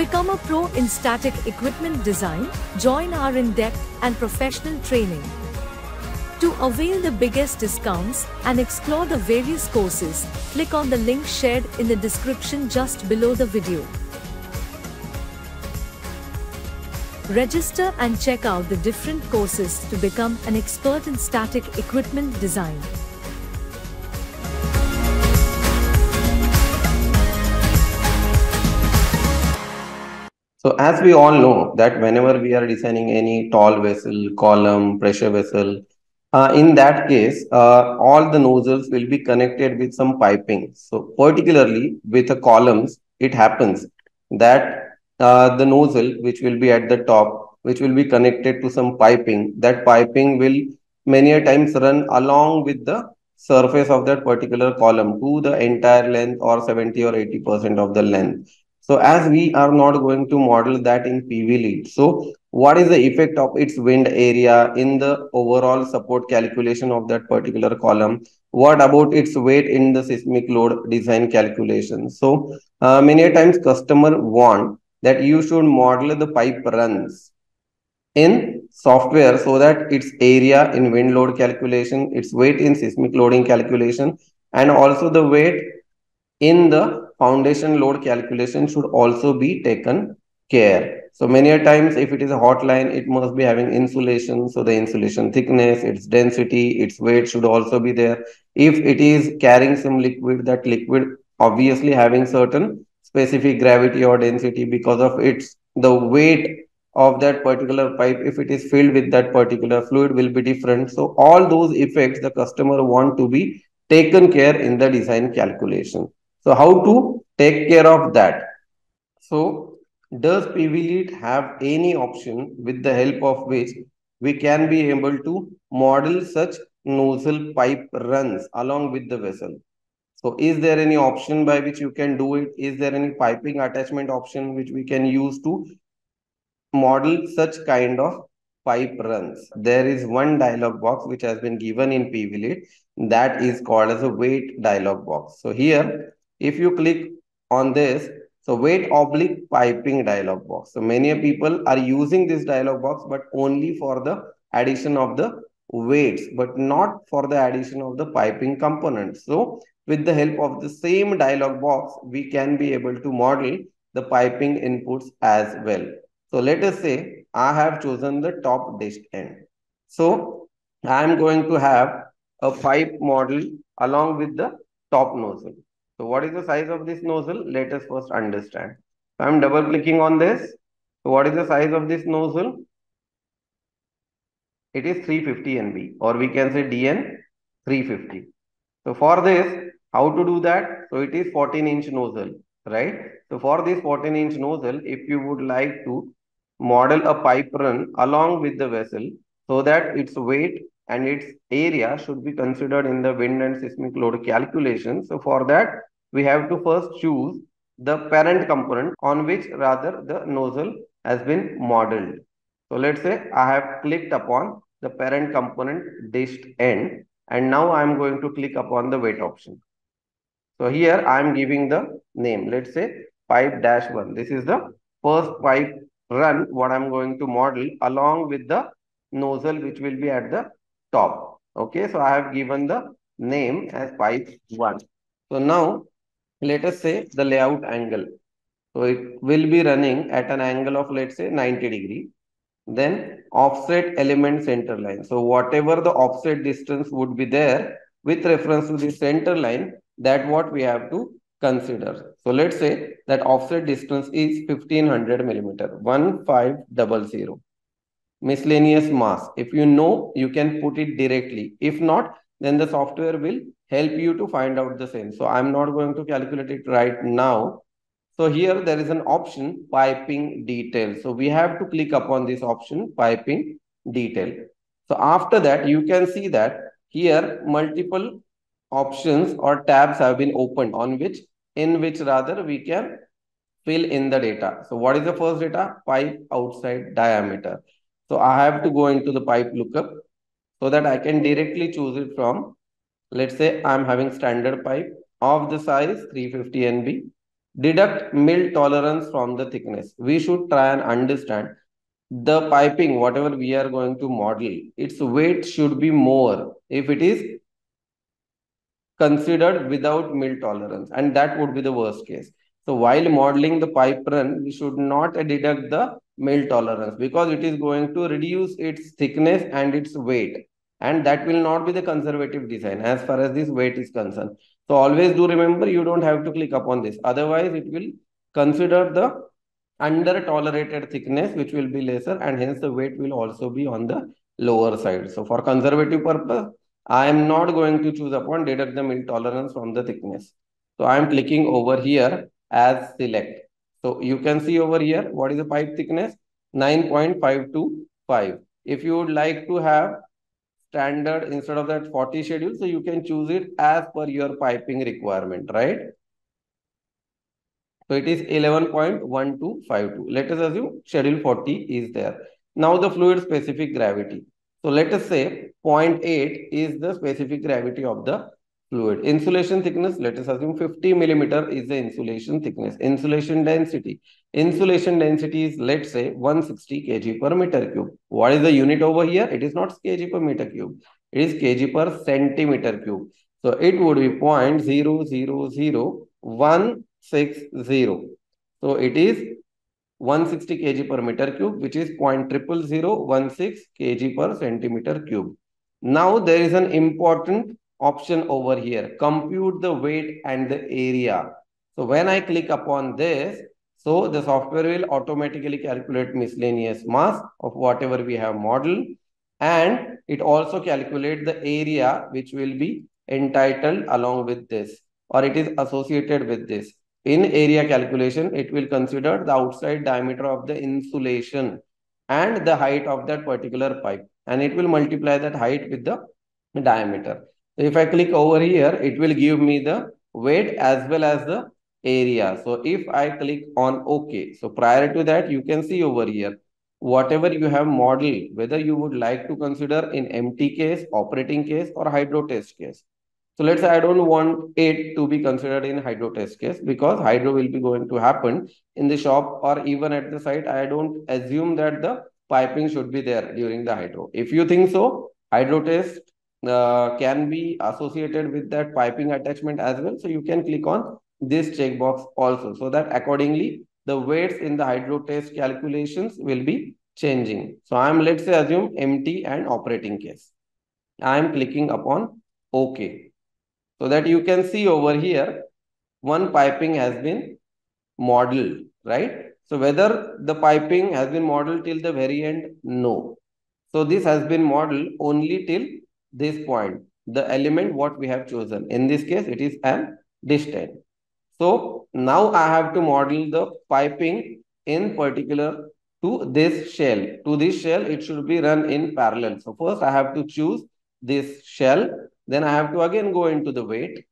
become a pro in static equipment design, join our in-depth and professional training. To avail the biggest discounts and explore the various courses, click on the link shared in the description just below the video. Register and check out the different courses to become an expert in static equipment design. So as we all know that whenever we are designing any tall vessel, column, pressure vessel, in that case, all the nozzles will be connected with some piping. So particularly with the columns, it happens that the nozzle which will be at the top, which will be connected to some piping, that piping will many a times run along with the surface of that particular column to the entire length or 70 or 80% of the length. So as we are not going to model that in PV Elite, so what is the effect of its wind area in the overall support calculation of that particular column? What about its weight in the seismic load design calculation? So many a times customer want that you should model the pipe runs in software so that its area in wind load calculation, its weight in seismic loading calculation, and also the weight in the foundation load calculation should also be taken care. So many a times if it is a hot line, it must be having insulation. So the insulation thickness, its density, its weight should also be there. If it is carrying some liquid, that liquid obviously having certain specific gravity or density because of its, the weight of that particular pipe, if it is filled with that particular fluid, will be different. So all those effects the customer want to be taken care in the design calculation. So how to take care of that? So does PV Elite have any option with the help of which we can be able to model such nozzle pipe runs along with the vessel? So is there any option by which you can do it? Is there any piping attachment option which we can use to model such kind of pipe runs? There is one dialog box which has been given in PV Elite that is called as a weight dialog box. So here, if you click on this, so weight/piping dialog box. So many people are using this dialog box, but only for the addition of the weights, but not for the addition of the piping component. So with the help of the same dialog box, we can be able to model the piping inputs as well. So let us say I have chosen the top dished end. So I am going to have a pipe model along with the top nozzle. So what is the size of this nozzle? Let us first understand. So I am double clicking on this. So what is the size of this nozzle? It is 350 NB, or we can say DN 350. So for this, how to do that? So it is 14-inch nozzle, right? So for this 14-inch nozzle, if you would like to model a pipe run along with the vessel so that its weight and its area should be considered in the wind and seismic load calculation. So for that, we have to first choose the parent component on which rather the nozzle has been modeled. So let's say I have clicked upon the parent component dished end, and now I am going to click upon the weight option. So here I am giving the name. Let's say pipe-1. This is the first pipe run what I am going to model along with the nozzle which will be at the top. Okay, so I have given the name as pipe-1. So now let us say the layout angle. So it will be running at an angle of, let's say, 90 degrees. Then offset element center line. So whatever the offset distance would be there with reference to the center line, that what we have to consider. So let's say that offset distance is 1500 millimeter, 1500. Miscellaneous mass. If you know, you can put it directly. If not, then the software will help you to find out the same. So I'm not going to calculate it right now. So here there is an option, piping detail. So we have to click upon this option, piping detail. So after that, you can see that here multiple options or tabs have been opened on which, in which rather we can fill in the data. So what is the first data? Pipe outside diameter. So I have to go into the pipe lookup so that I can directly choose it from, let's say I'm having standard pipe of the size 350 NB. Deduct mill tolerance from the thickness. We should try and understand the piping, whatever we are going to model, its weight should be more if it is considered without mill tolerance, and that would be the worst case. So while modeling the pipe run, we should not deduct the mill tolerance because it is going to reduce its thickness and its weight, and that will not be the conservative design as far as this weight is concerned. So always do remember, you don't have to click upon this. Otherwise, it will consider the under tolerated thickness, which will be lesser, and hence the weight will also be on the lower side. So for conservative purpose, I am not going to choose upon deduct the mill tolerance from the thickness. So I am clicking over here as select. So you can see over here, what is the pipe thickness? 9.525. If you would like to have standard instead of that 40 schedule, so you can choose it as per your piping requirement, right? So it is 11.1252. Let us assume schedule 40 is there. Now the fluid specific gravity. So let us say 0.8 is the specific gravity of the fluid. Insulation thickness, let us assume 50 millimeter is the insulation thickness. Insulation density. Insulation density is, let's say, 160 kg per meter cube. What is the unit over here? It is not kg per meter cube. It is kg per centimeter cube. So it would be 0.000160. So it is 160 kg per meter cube, which is 0.00016 kg per centimeter cube. Now there is an important option over here, compute the weight and the area. So when I click upon this, so the software will automatically calculate miscellaneous mass of whatever we have modeled, and it also calculate the area which will be entitled along with this, or it is associated with this. In area calculation, it will consider the outside diameter of the insulation and the height of that particular pipe, and it will multiply that height with the diameter. If I click over here, it will give me the weight as well as the area. So if I click on OK, so prior to that, you can see over here, whatever you have modeled, whether you would like to consider in MT case, operating case, or hydro test case. So let's say I don't want it to be considered in hydro test case because hydro will be going to happen in the shop or even at the site. I don't assume that the piping should be there during the hydro. If you think so, hydro test can be associated with that piping attachment as well. So you can click on this checkbox also, so that accordingly the weights in the hydro test calculations will be changing. So I'm, let's say, assume MT and operating case. I'm clicking upon OK, so that you can see over here one piping has been modeled, right? So whether the piping has been modeled till the very end, no. So this has been modeled only till this point, the element what we have chosen. In this case, it is an distance. So now I have to model the piping in particular to this shell. To this shell, it should be run in parallel. So first I have to choose this shell. Then I have to again go into the weight.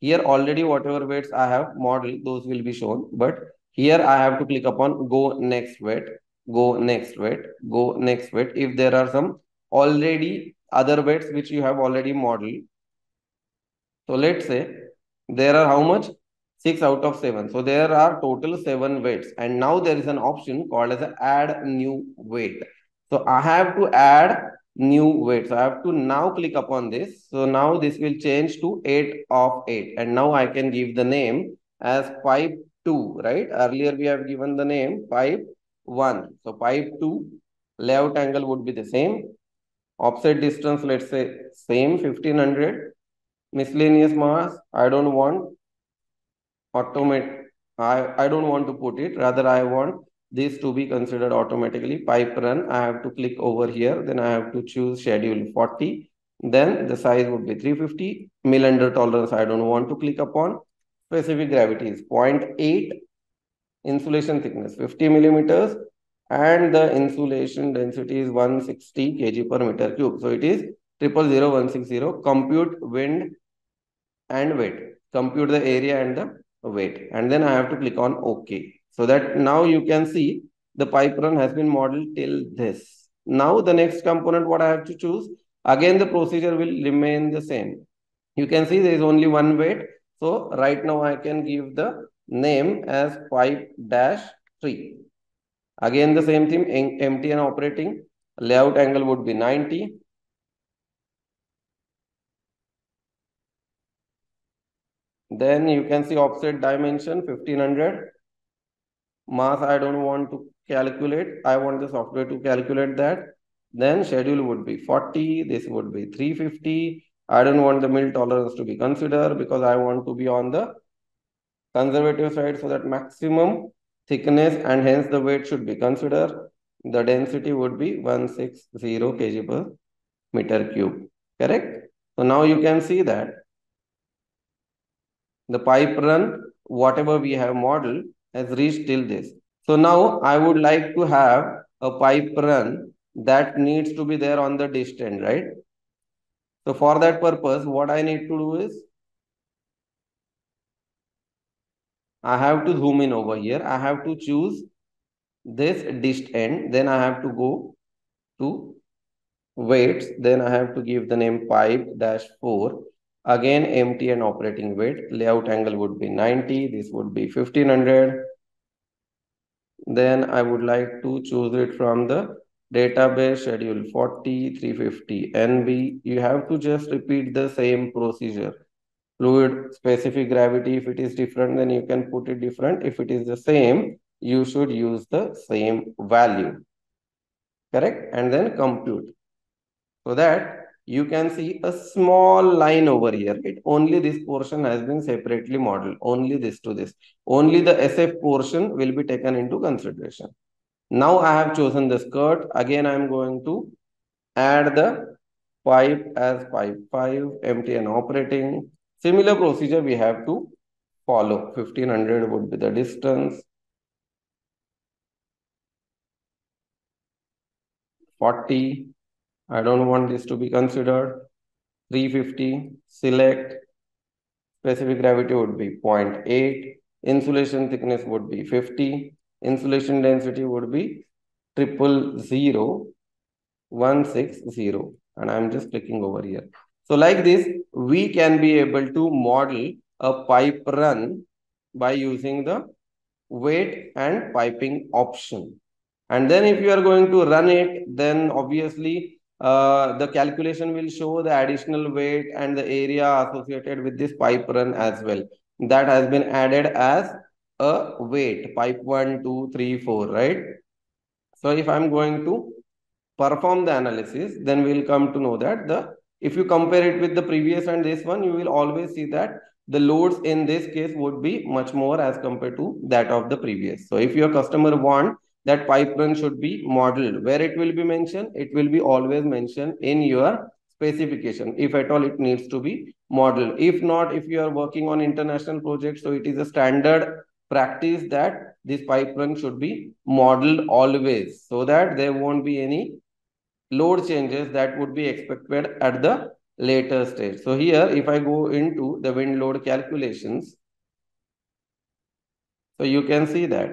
Here already whatever weights I have modeled, those will be shown. But here I have to click upon go next weight, go next weight, go next weight. If there are some already other weights which you have already modeled. So let's say there are how much? 6 out of 7. So there are total 7 weights. And now there is an option called as add new weight. So I have to add new weight. So I have to now click upon this. So now this will change to 8 of 8. And now I can give the name as pipe 2, right? Earlier we have given the name pipe 1. So pipe 2 layout angle would be the same. Offset distance, let's say, same 1500. Miscellaneous mass, I don't want. Automate, I don't want to put it. Rather, I want this to be considered automatically. Pipe run, I have to click over here. Then I have to choose schedule 40. Then the size would be 350. Mill under tolerance, I don't want to click upon. Specific gravity is 0.8. Insulation thickness, 50 millimeters. And the insulation density is 160 kg per meter cube. So it is 000160. Compute wind and weight. Compute the area and the weight. And then I have to click on OK. So that now you can see the pipe run has been modeled till this. Now the next component what I have to choose. Again the procedure will remain the same. You can see there is only one weight. So right now I can give the name as 5-3. Again, the same thing, empty and operating. Layout angle would be 90. Then you can see offset dimension 1500. Mass I don't want to calculate. I want the software to calculate that. Then schedule would be 40. This would be 350. I don't want the mill tolerance to be considered because I want to be on the conservative side, so that maximum thickness and hence the weight should be considered. The density would be 160 kg per meter cube. Correct? So now you can see that the pipe run, whatever we have modeled, has reached till this. So now I would like to have a pipe run that needs to be there on the dish end, right? So for that purpose, what I need to do is, I have to zoom in over here. I have to choose this dish end. Then I have to go to weights. Then I have to give the name pipe-4. Again, empty and operating weight. Layout angle would be 90. This would be 1500. Then I would like to choose it from the database, schedule 40, 350, NB. You have to just repeat the same procedure. Fluid specific gravity, if it is different, then you can put it different. If it is the same, you should use the same value. Correct? And then compute. So that you can see a small line over here. It only this portion has been separately modeled. Only this to this. Only the SF portion will be taken into consideration. Now I have chosen the skirt. Again, I am going to add the pipe as pipe 5, empty and operating. Similar procedure we have to follow. 1500 would be the distance. 40. I don't want this to be considered. 350. Select. Specific gravity would be 0.8. Insulation thickness would be 50. Insulation density would be 0000160. And I'm just clicking over here. So like this, we can be able to model a pipe run by using the weight and piping option. And then if you are going to run it, then obviously the calculation will show the additional weight and the area associated with this pipe run as well. That has been added as a weight, pipe 1, 2, 3, 4, right? So if I'm going to perform the analysis, then we'll come to know that if you compare it with the previous and this one, you will always see that the loads in this case would be much more as compared to that of the previous. So if your customer wants that pipe run should be modeled, where it will be mentioned, it will be always mentioned in your specification, if at all it needs to be modeled. If not, if you are working on international projects, so it is a standard practice that this pipe run should be modeled always, so that there won't be any load changes that would be expected at the later stage. So here, if I go into the wind load calculations, so you can see that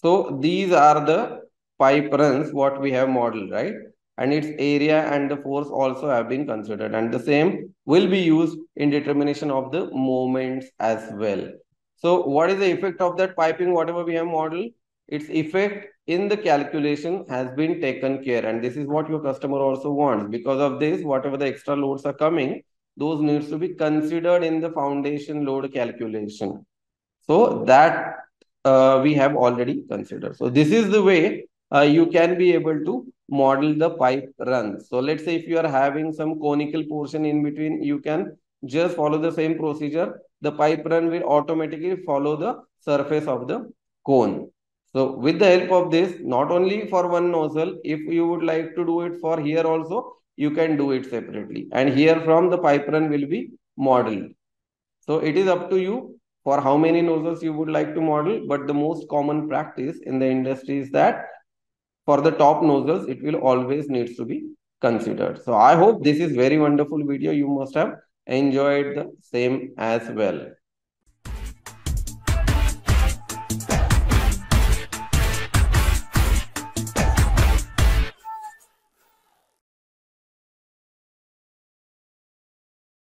so these are the pipe runs what we have modeled, right? And its area and the force also have been considered, and the same will be used in determination of the moments as well. So what is the effect of that piping, whatever we have modeled? Its effect in the calculation has been taken care. And this is what your customer also wants. Because of this, whatever the extra loads are coming, those needs to be considered in the foundation load calculation. So that we have already considered. So this is the way you can be able to model the pipe run. So let's say if you are having some conical portion in between, you can just follow the same procedure. The pipe run will automatically follow the surface of the cone. So with the help of this, not only for one nozzle, if you would like to do it for here also, you can do it separately. And here from the pipe run will be modeled. So it is up to you for how many nozzles you would like to model. But the most common practice in the industry is that for the top nozzles, it will always needs to be considered. So I hope this is very wonderful video. You must have enjoyed the same as well.